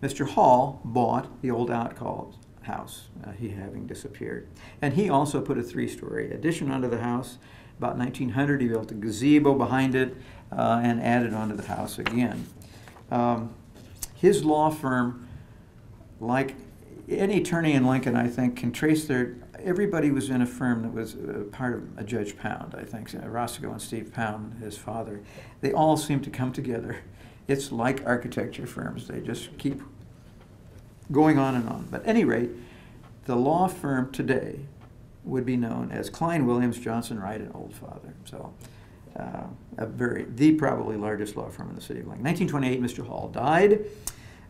Mister Hall bought the old Outcall house, uh, he having disappeared. And he also put a three-story addition onto the house. About nineteen hundred, he built a gazebo behind it uh, and added onto the house again. Um, his law firm, like any attorney in Lincoln, I think, can trace their... Everybody was in a firm that was uh, part of a Judge Pound, I think, uh, Roscoe and Steve Pound, his father. They all seemed to come together. It's like architecture firms. They just keep going on and on. But at any rate, the law firm today would be known as Klein, Williams, Johnson, Wright, and Oldfather. So uh, a very, the probably largest law firm in the city of Lincoln. nineteen twenty-eight, Mister Hall died.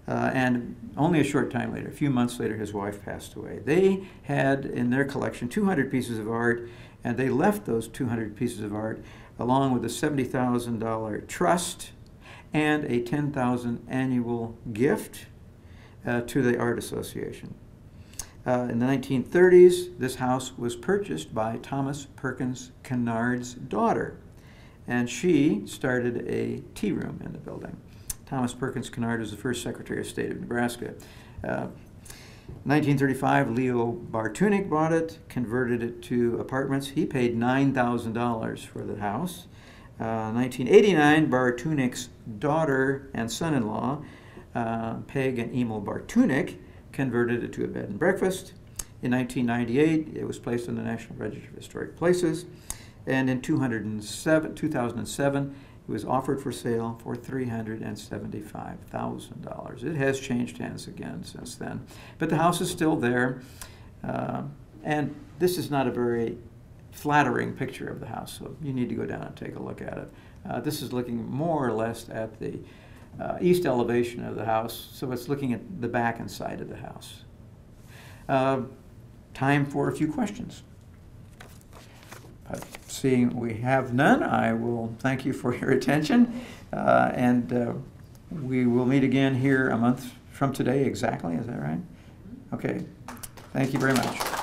Uh, and only a short time later, a few months later, his wife passed away. They had in their collection two hundred pieces of art, and they left those two hundred pieces of art along with a seventy thousand dollar trust and a ten thousand dollars annual gift uh, to the Art Association. Uh, in the nineteen thirties, this house was purchased by Thomas Perkins Kennard's daughter, and she started a tea room in the building. Thomas Perkins Kennard was the first Secretary of State of Nebraska. Uh, nineteen thirty-five, Leo Bartunik bought it, converted it to apartments. He paid nine thousand dollars for the house. Uh, nineteen eighty-nine, Bartunik's daughter and son-in-law, uh, Peg and Emil Bartunik, converted it to a bed and breakfast. In nineteen ninety-eight, it was placed on the National Register of Historic Places. And in two thousand seven, it was offered for sale for three hundred seventy-five thousand dollars. It has changed hands again since then. But the house is still there. Uh, and this is not a very flattering picture of the house, so you need to go down and take a look at it. Uh, this is looking more or less at the uh, east elevation of the house, so it's looking at the back and side of the house. Uh, time for a few questions. Uh, seeing we have none, I will thank you for your attention, uh, and uh, we will meet again here a month from today exactly, is that right? Okay, thank you very much.